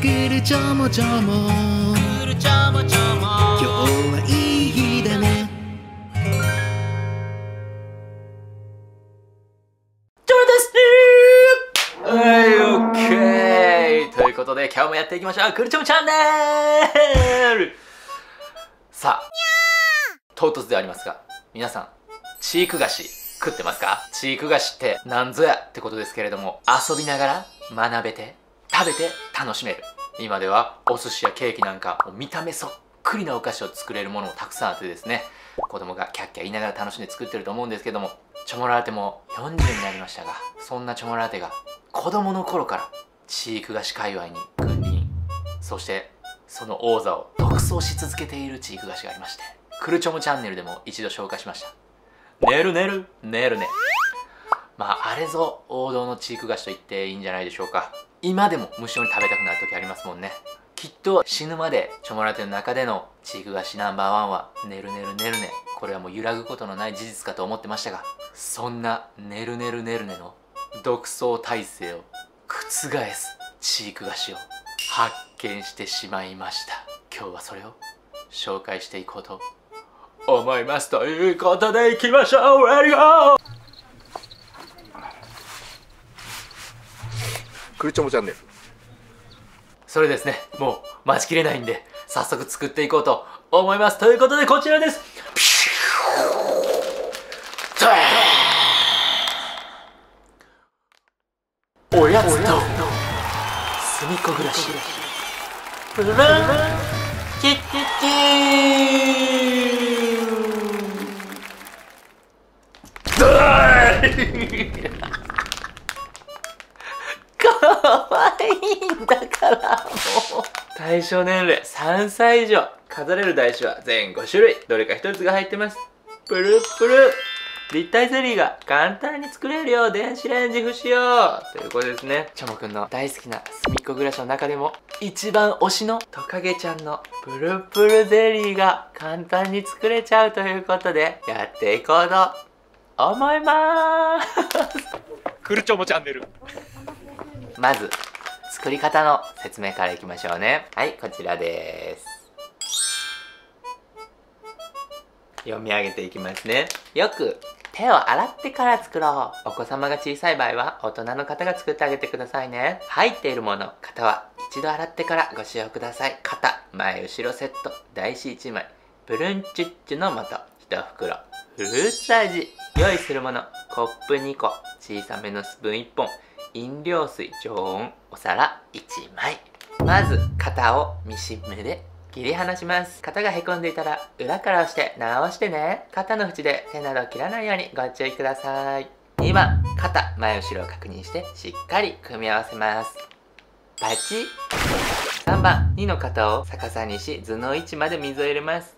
くるちょもちょも今日はいい日だね。ジョルです。オッケーということで今日もやっていきましょう。くるちょもチャンネル。さあ唐突ではありますが皆さんチーク菓子食ってますか？チーク菓子ってなんぞやってことですけれども、遊びながら学べて食べて楽しめる。今ではお寿司やケーキなんか見た目そっくりなお菓子を作れるものもたくさんあってですね、子供がキャッキャ言いながら楽しんで作ってると思うんですけども、チョモラーテも40になりましたが、そんなチョモラーテが子供の頃からチーク菓子界隈に君臨、そしてその王座を独走し続けているチーク菓子がありまして、くるちょもチャンネルでも一度紹介しましたねるねるねるね。まああれぞ王道のチーク菓子と言っていいんじゃないでしょうか。今でも無性に食べたくなる時ありますもんね。きっと死ぬまでチョモラテの中でのチーク菓子ナンバーワンはねるねるねるね。これはもう揺らぐことのない事実かと思ってましたが、そんなねるねるねるねの独走体制を覆すチーク菓子を発見してしまいました。今日はそれを紹介していこうと思います。ということでいきましょう。レディゴー。くるちょもチャンネル。それですね、もう待ちきれないんで早速作っていこうと思います。ということでこちらです。おやつとすみっこ暮らしプランキッキッキー。かわいいんだからもう。対象年齢3歳以上、飾れる台紙は全5種類、どれか1つが入ってます。プルプル立体ゼリーが簡単に作れるよう電子レンジ不使用ということですね。ちょもくんの大好きなすみっこ暮らしの中でも一番推しのトカゲちゃんのプルプルゼリーが簡単に作れちゃうということでやっていこうと思いまーす。くるちょもチャンネル。まず作り方の説明からいきましょうね。はい、こちらです。読み上げていきますね。よく手を洗ってから作ろう。お子様が小さい場合は大人の方が作ってあげてくださいね。入っているもの、型は一度洗ってからご使用ください。型前後ろセット、台紙1枚、プルンチュッチュの素1袋、フルーツ味。用意するもの、コップ2個、小さめのスプーン1本、飲料水、常温、お皿1枚。まず型をミシン目で切り離します。型がへこんでいたら裏から押して直してね。型の縁で手などを切らないようにご注意ください。2番、型前後ろを確認してしっかり組み合わせます。パチ。3番、2の型を逆さにし図の位置まで水を入れます。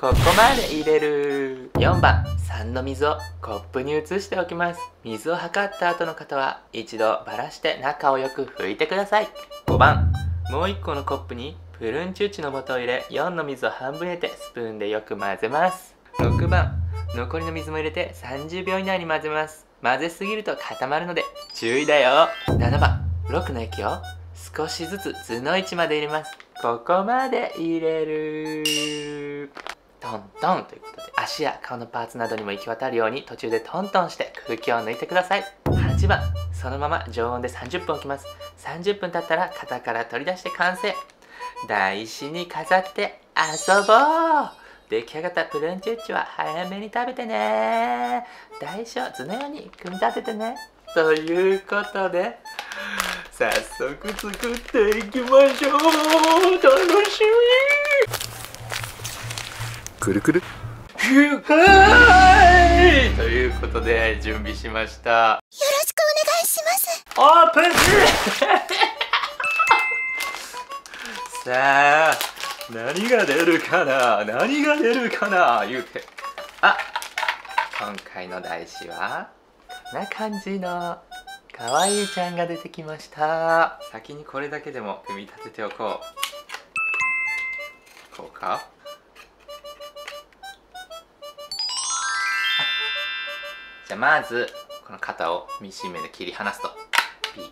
ここまで入れる。4番、3の水をコップに移しておきます。水を測った後の型は一度ばらして中をよく拭いてください。5番、もう1個のコップにプルンチュッチの素を入れ、4の水を半分入れてスプーンでよく混ぜます。6番、残りの水も入れて30秒以内に混ぜます。混ぜすぎると固まるので注意だよ。7番、6の液を少しずつ図の位置まで入れます。ここまで入れる。トントンということで足や顔のパーツなどにも行き渡るように途中でトントンして空気を抜いてください。8番、そのまま常温で30分置きます。30分経ったら型から取り出して完成。台紙に飾って遊ぼう。出来上がったプルンチュッチは早めに食べてね。台紙を図のように組み立ててね。ということで早速作っていきましょう。楽しみ。くるくる。はい、ということで準備しました。よろしくお願いします。オープン。さあ何が出るかな、何が出るかな言うて、あ、今回の台紙はこんな感じのかわいいちゃんが出てきました。先にこれだけでも組み立てておこう。こうか。じゃあまずこの型をミシン目で切り離すとピー。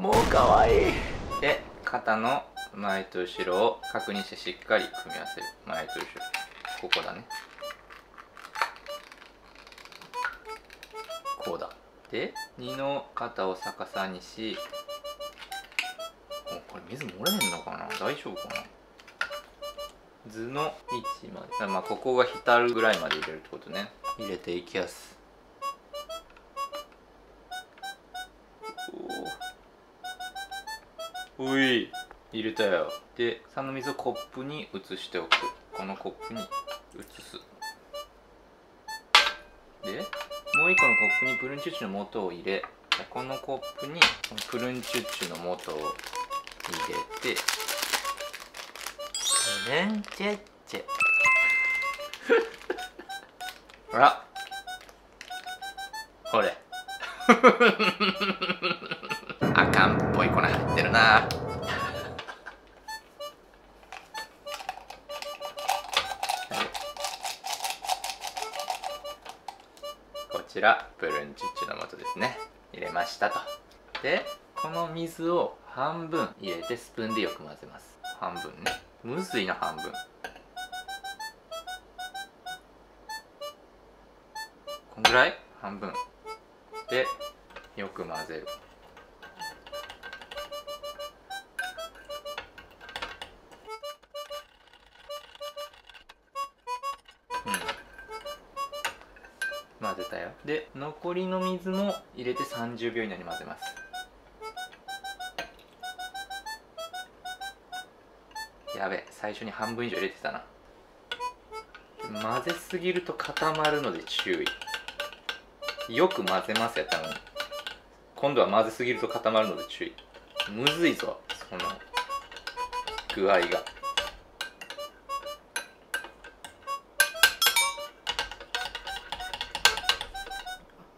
もうかわいい。で、肩の前と後ろを確認してしっかり組み合わせる。前と後ろ、ここだね。こうだ。で、2の肩を逆さにし、これ水漏れへんのかな、大丈夫かな。図の位置まで、まあここが浸るぐらいまで入れるってことね。入れていきやす。おい、入れたよ。で、3の水をコップに移しておく。このコップに移す。で、もう一個のコップにプルンチュッチュの素を入れ、このコップにプルンチュッチュの素を入れて、プルンチュッチュ。ほら、ほれ。あかんっぽい粉入ってるな。こちらプルンチュッチュの素ですね。入れましたと。で、この水を半分入れてスプーンでよく混ぜます。半分ね、無水の半分。こんぐらい、半分でよく混ぜる。混ぜたよ。で、残りの水も入れて30秒以内に混ぜます。やべ、最初に半分以上入れてたな。混ぜすぎると固まるので注意。よく混ぜますよ、多分。今度は混ぜすぎると固まるので注意。むずいぞ、その具合が。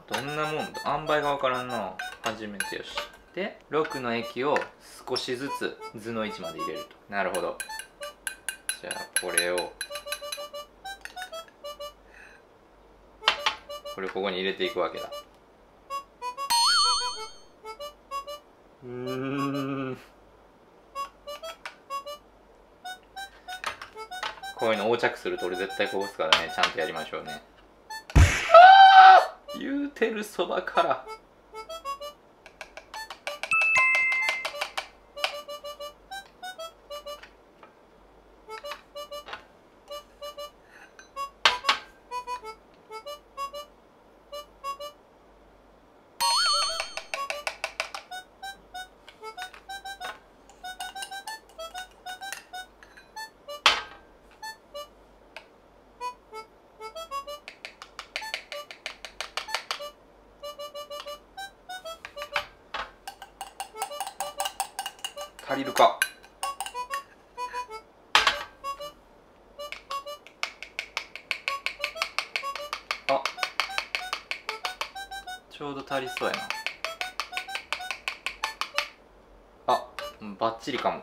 どんなもんだ、あんばいがわからんな。初めてよし。で、6の液を少しずつ図の位置まで入れると。なるほど。じゃあこれをここに入れていくわけだ。うん、こういうの横着すると俺絶対こぼすからね、ちゃんとやりましょうね。言うてるそばから足りるか。あ、ちょうど足りそうやな。あ、バッチリかも。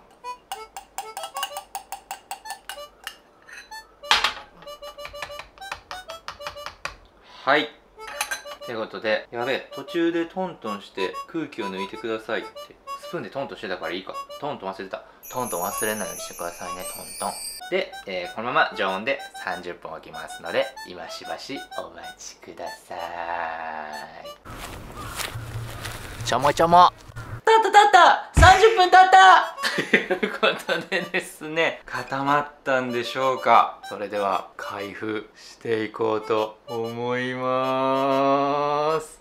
はい、ということで、やべえ、途中でトントンして空気を抜いてくださいって、スプーンでトントンしてたからいいか。トントン忘れた。トントン忘れないようにしてくださいね、トントン。で、このまま常温で30分置きますので、今しばしお待ちください。ちょもちょも。たった !30 分たったということでですね、固まったんでしょうか。それでは開封していこうと思いまーす。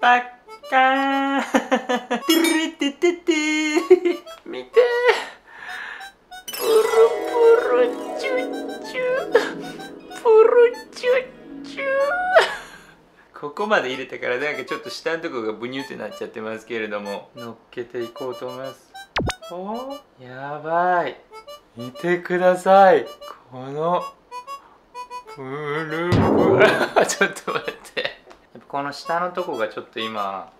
パッカーン見て、プルプルチュッチュ、プルチュッチュ。ここまで入れたからなんかちょっと下のところがブニュってなっちゃってますけれども、乗っけていこうと思います。お、やばい、見てください、このプルプルちょっと待って、この下のとこがちょっと今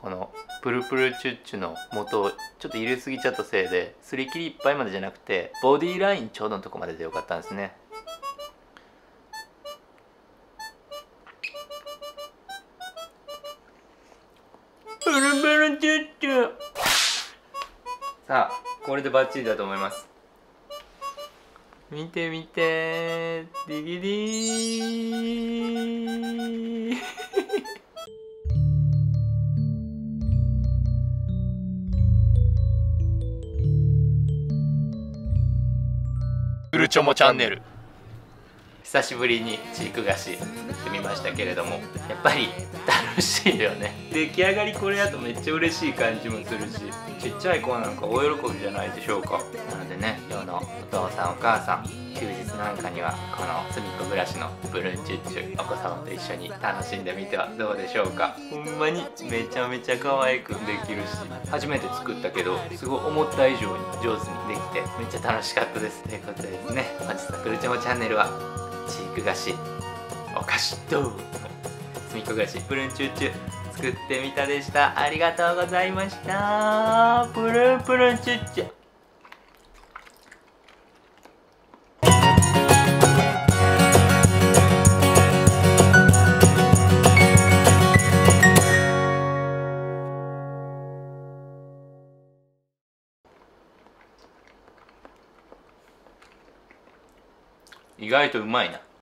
このプルプルチュッチュの素をちょっと入れすぎちゃったせいで、すり切りいっぱいまでじゃなくてボディラインちょうどのとこまででよかったんですね。バラバラチュッチュ。さあ、これでバッチリだと思います。見て見て、ディギリー。うるちょもチャンネル。久しぶりにチーク菓子やってみましたけれども、やっぱり楽しいよね。出来上がりこれだとめっちゃ嬉しい感じもするし、ちっちゃい子なんか大喜びじゃないでしょうか。なのでね、今日のお父さんお母さん、休日なんかにはこのすみっこ暮らしのブルーチュッチュ、お子様と一緒に楽しんでみてはどうでしょうか。ほんまにめちゃめちゃ可愛くできるし、初めて作ったけどすごい思った以上に上手にできてめっちゃ楽しかったです。ということでですね、本日のくるちょもチャンネルはチーク菓子、お菓子とすみっこ暮らしプルンチュッチュ作ってみたでした。ありがとうございました。プルンプルンチュッチュ。意外とうまいな。